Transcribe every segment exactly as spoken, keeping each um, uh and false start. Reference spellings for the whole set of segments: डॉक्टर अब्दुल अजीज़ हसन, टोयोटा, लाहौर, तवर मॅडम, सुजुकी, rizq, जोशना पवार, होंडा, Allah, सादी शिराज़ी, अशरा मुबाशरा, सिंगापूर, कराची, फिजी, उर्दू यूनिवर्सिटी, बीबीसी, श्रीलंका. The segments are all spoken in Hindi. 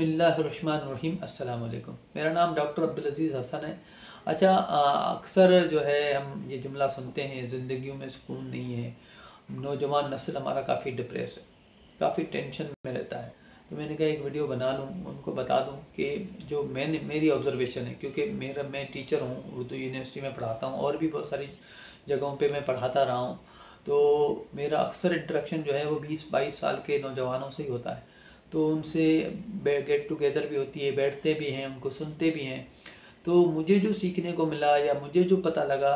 बिस्मिल्लाहिर्रहमानिर्रहीम, अस्सलामु अलैकुम। मेरा नाम डॉक्टर अब्दुल अजीज़ हसन है। अच्छा, अक्सर जो है हम ये जुमला सुनते हैं, ज़िंदगी में सुकून नहीं है। नौजवान नस्ल हमारा काफ़ी डिप्रेस है, काफ़ी टेंशन में रहता है। तो मैंने कहा एक वीडियो बना लूँ, उनको बता दूँ कि जो मैंने मेरी ऑब्ज़रवेशन है, क्योंकि मेरा मैं टीचर हूँ, उर्दू यूनिवर्सिटी में पढ़ाता हूँ और भी बहुत सारी जगहों पर मैं पढ़ाता रहा हूँ। तो मेरा अक्सर इंटरेक्शन जो है वो बीस बाईस साल के नौजवानों से ही होता है। तो उनसे गेट टुगेदर भी होती है, बैठते भी हैं, उनको सुनते भी हैं। तो मुझे जो सीखने को मिला या मुझे जो पता लगा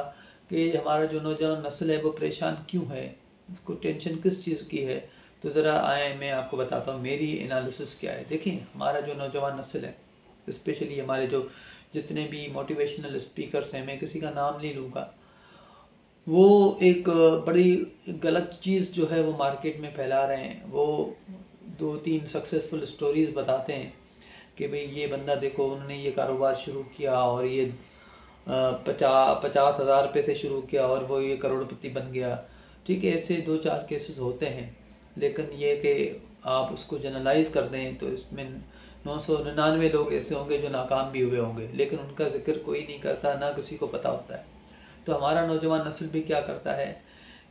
कि हमारा जो नौजवान नस्ल है वो परेशान क्यों है, उसको टेंशन किस चीज़ की है, तो ज़रा आए मैं आपको बताता हूँ मेरी एनालिसिस क्या है। देखिए, हमारा जो नौजवान नस्ल है, स्पेशली हमारे जो जितने भी मोटिवेशनल स्पीकर्स हैं, मैं किसी का नाम नहीं लूँगा, वो एक बड़ी गलत चीज़ जो है वो मार्केट में फैला रहे हैं। वो दो तीन सक्सेसफुल स्टोरीज़ बताते हैं कि भाई ये बंदा देखो, उन्होंने ये कारोबार शुरू किया और ये पचास पचास हज़ार रुपये से शुरू किया और वो ये करोड़पति बन गया। ठीक है, ऐसे दो चार केसेस होते हैं, लेकिन ये कि आप उसको जनरलाइज़ कर दें तो इसमें नौ सौ निन्यानवे लोग ऐसे होंगे जो नाकाम भी हुए होंगे, लेकिन उनका जिक्र कोई नहीं करता, ना किसी को पता होता है। तो हमारा नौजवान नस्ल भी क्या करता है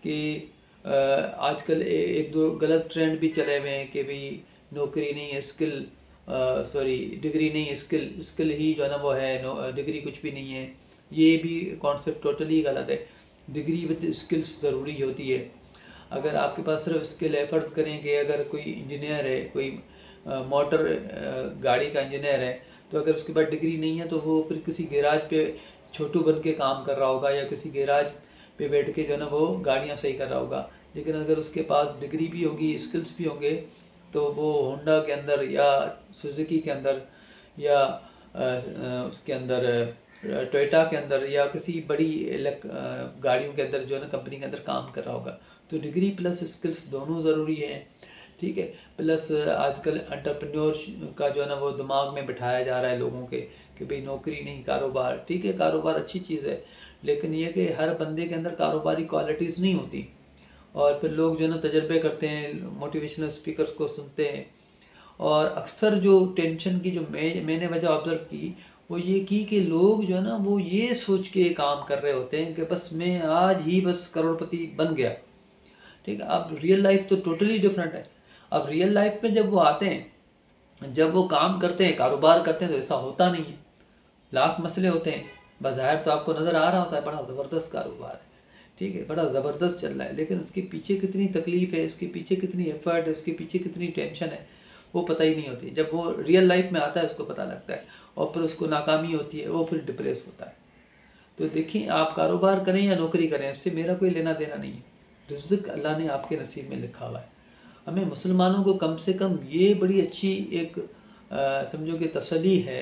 कि आजकल एक दो गलत ट्रेंड भी चले हुए हैं कि भाई नौकरी नहीं है स्किल, सॉरी डिग्री नहीं है स्किल, स्किल ही जो है ना वो है, डिग्री कुछ भी नहीं है। ये भी कॉन्सेप्ट टोटली गलत है। डिग्री विद स्किल्स ज़रूरी होती है। अगर आपके पास सिर्फ स्किल है, फ़र्ज़ करें कि अगर कोई इंजीनियर है, कोई मोटर गाड़ी का इंजीनियर है, तो अगर उसके पास डिग्री नहीं है तो वो फिर किसी गैराज पे छोटू बन के काम कर रहा होगा या किसी गैराज पे बैठ के जो है ना वो गाड़ियाँ सही कर रहा होगा। लेकिन अगर उसके पास डिग्री भी होगी, स्किल्स भी होंगे, तो वो होंडा के अंदर या सुजुकी के अंदर या उसके अंदर टोयोटा के अंदर या किसी बड़ी गाड़ियों के अंदर जो है ना कंपनी के अंदर काम कर रहा होगा। तो डिग्री प्लस स्किल्स दोनों ज़रूरी हैं। ठीक है, प्लस आजकल एंटरप्रेन्योर का जो है ना वो दिमाग में बिठाया जा रहा है लोगों के कि भाई नौकरी नहीं कारोबार। ठीक है, कारोबार अच्छी चीज़ है, लेकिन यह कि हर बंदे के अंदर कारोबारी क्वालिटीज़ नहीं होती। और फिर लोग जो है ना तजर्बे करते हैं, मोटिवेशनल स्पीकर्स को सुनते हैं, और अक्सर जो टेंशन की जो मैं मैंने वजह ऑब्ज़र्व की वो ये की कि लोग जो है ना वो ये सोच के काम कर रहे होते हैं कि बस मैं आज ही बस करोड़पति बन गया। ठीक है, अब रियल लाइफ तो टोटली डिफरेंट है। अब रियल लाइफ में जब वो आते हैं, जब वो काम करते हैं, कारोबार करते हैं, तो ऐसा होता नहीं है। लाख मसले होते हैं, बाज़ाहिर तो आपको नज़र आ रहा होता है बड़ा ज़बरदस्त कारोबार है, ठीक है, बड़ा ज़बरदस्त चल रहा है, लेकिन उसके पीछे कितनी तकलीफ़ है, उसके पीछे कितनी एफर्ट है, उसके पीछे कितनी टेंशन है, वो पता ही नहीं होती। जब वो रियल लाइफ में आता है उसको पता लगता है, और फिर उसको नाकामी होती है, वो फिर डिप्रेस होता है। तो देखिए, आप कारोबार करें या नौकरी करें, उससे मेरा कोई लेना देना नहीं है। रिज़्क अल्लाह ने आपके नसीब में लिखा हुआ है। हमें मुसलमानों को कम से कम ये बड़ी अच्छी एक समझो कि तसल्ली है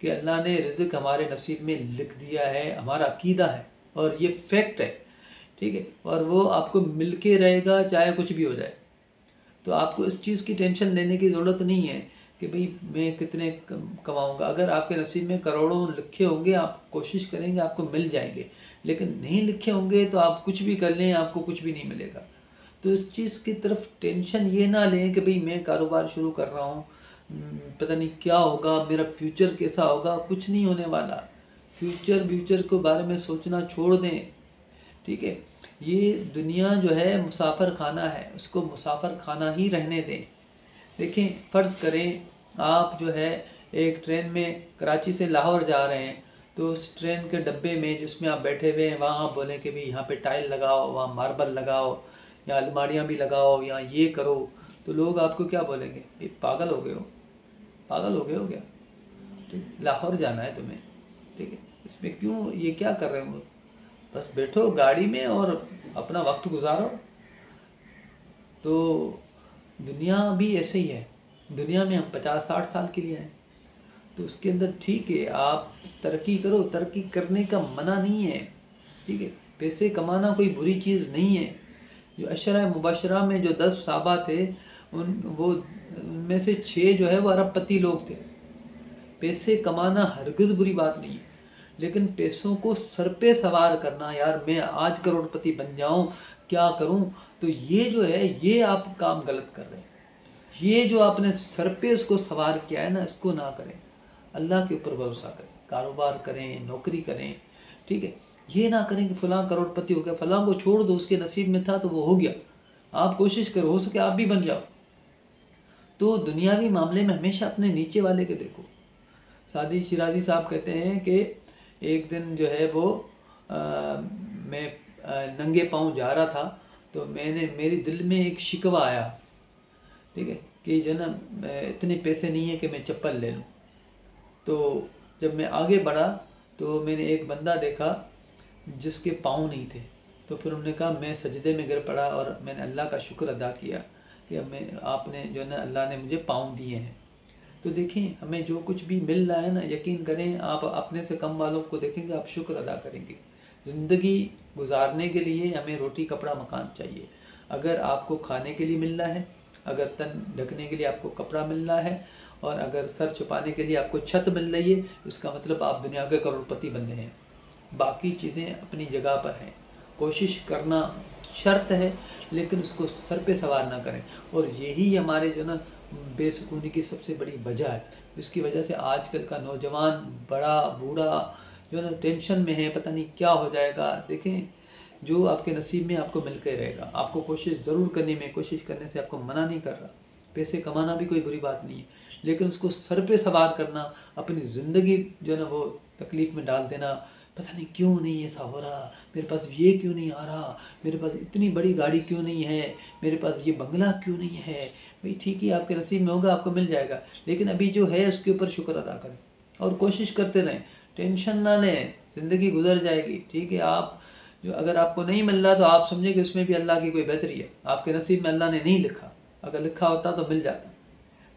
कि अल्लाह ने रिज़्क हमारे नसीब में लिख दिया है। हमारा अकीदा है और ये फैक्ट है। ठीक है, और वो आपको मिल के रहेगा चाहे कुछ भी हो जाए। तो आपको इस चीज़ की टेंशन लेने की ज़रूरत नहीं है कि भाई मैं कितने कमाऊंगा। अगर आपके नसीब में करोड़ों लिखे होंगे, आप कोशिश करेंगे आपको मिल जाएंगे, लेकिन नहीं लिखे होंगे तो आप कुछ भी कर लें आपको कुछ भी नहीं मिलेगा। तो इस चीज़ की तरफ टेंशन ये ना लें कि भाई मैं कारोबार शुरू कर रहा हूँ, पता नहीं क्या होगा, मेरा फ्यूचर कैसा होगा। कुछ नहीं होने वाला। फ्यूचर फ्यूचर के बारे में सोचना छोड़ दें। ठीक है, ये दुनिया जो है मुसाफिर खाना है, उसको मुसाफिर खाना ही रहने दें। देखें, फ़र्ज़ करें आप जो है एक ट्रेन में कराची से लाहौर जा रहे हैं, तो उस ट्रेन के डब्बे में जिसमें आप बैठे हुए हैं, वहाँ आप बोलें कि भाई यहाँ पे टाइल लगाओ, वहाँ मार्बल लगाओ, या अलमारियाँ भी लगाओ, या ये करो, तो लोग आपको क्या बोलेंगे? ये पागल हो गए हो, पागल हो गए हो क्या? ठीक, लाहौर जाना है तुम्हें, ठीक है, इसमें क्यों ये क्या कर रहे हो? बस बैठो गाड़ी में और अपना वक्त गुजारो। तो दुनिया भी ऐसे ही है। दुनिया में हम पचास साठ साल के लिए हैं, तो उसके अंदर ठीक है आप तरक्की करो, तरक्की करने का मना नहीं है। ठीक है, पैसे कमाना कोई बुरी चीज़ नहीं है। जो अशरा मुबाशरा में जो दस साहबा थे, उन वो उनमें से छः जो है वो अरबपति लोग थे। पैसे कमाना हरगिज़ बुरी बात नहीं है, लेकिन पैसों को सर पे सवार करना, यार मैं आज करोड़पति बन जाऊं, क्या करूं, तो ये जो है ये आप काम गलत कर रहे हैं। ये जो आपने सर पे उसको सवार किया है ना, इसको ना करें, अल्लाह के ऊपर भरोसा करें, कारोबार करें, नौकरी करें, ठीक है। ये ना करें कि फ़लाँ करोड़पति हो गया, फ़लाँ को छोड़ दो, उसके नसीब में था तो वो हो गया। आप कोशिश करो, हो सके आप भी बन जाओ। तो दुनियावी मामले में हमेशा अपने नीचे वाले के देखो। सादी शिराज़ी साहब कहते हैं कि एक दिन जो है वो आ, मैं आ, नंगे पाँव जा रहा था तो मैंने मेरे दिल में एक शिकवा आया, ठीक है, कि जो ना इतने पैसे नहीं है कि मैं चप्पल ले लूँ। तो जब मैं आगे बढ़ा तो मैंने एक बंदा देखा जिसके पाँव नहीं थे, तो फिर उन्होंने कहा मैं सजदे में गिर पड़ा और मैंने अल्लाह का शुक्र अदा किया कि अब मैं आपने जो है ना अल्लाह ने मुझे पाँव दिए हैं। तो देखें, हमें जो कुछ भी मिल रहा है ना, यकीन करें, आप अपने से कम वालों को देखेंगे आप शुक्र अदा करेंगे। ज़िंदगी गुजारने के लिए हमें रोटी कपड़ा मकान चाहिए। अगर आपको खाने के लिए मिल रहा है, अगर तन ढकने के लिए आपको कपड़ा मिल रहा है, और अगर सर छुपाने के लिए आपको छत मिल रही है, इसका मतलब आप दुनिया के करोड़पति बने हैं। बाकी चीज़ें अपनी जगह पर हैं। कोशिश करना शर्त है, लेकिन उसको सर पे सवार ना करें। और यही हमारे जो ना बेसुकूनी की सबसे बड़ी वजह है। इसकी वजह से आजकल का नौजवान बड़ा बूढ़ा जो ना टेंशन में है, पता नहीं क्या हो जाएगा। देखें, जो आपके नसीब में आपको मिल के रहेगा, आपको कोशिश ज़रूर करने में, कोशिश करने से आपको मना नहीं कर रहा। पैसे कमाना भी कोई बुरी बात नहीं है, लेकिन उसको सर पे सवार करना, अपनी ज़िंदगी जो है ना वो तकलीफ़ में डाल देना, पता नहीं क्यों नहीं ऐसा हो रहा, मेरे पास ये क्यों नहीं आ रहा, मेरे पास इतनी बड़ी गाड़ी क्यों नहीं है, मेरे पास ये बंगला क्यों नहीं है। भाई ठीक है, आपके नसीब में होगा, आपको मिल जाएगा, लेकिन अभी जो है उसके ऊपर शुक्र अदा करें और कोशिश करते रहें, टेंशन ना लें, ज़िंदगी गुजर जाएगी, ठीक है। आप जो अगर आपको नहीं मिल रहा तो आप समझें कि उसमें भी अल्लाह की कोई बेहतरी है, आपके नसीब में अल्लाह ने नहीं लिखा, अगर लिखा होता तो मिल जाता।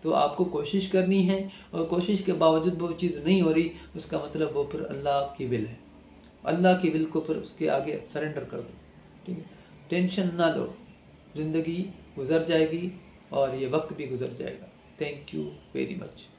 तो आपको कोशिश करनी है, और कोशिश के बावजूद वो चीज़ नहीं हो रही, उसका मतलब वो फिर अल्लाह की विल है। अल्लाह की विल को फिर उसके आगे सरेंडर कर दो, ठीक है। टेंशन ना लो, ज़िंदगी गुजर जाएगी और ये वक्त भी गुजर जाएगा। Thank you very much.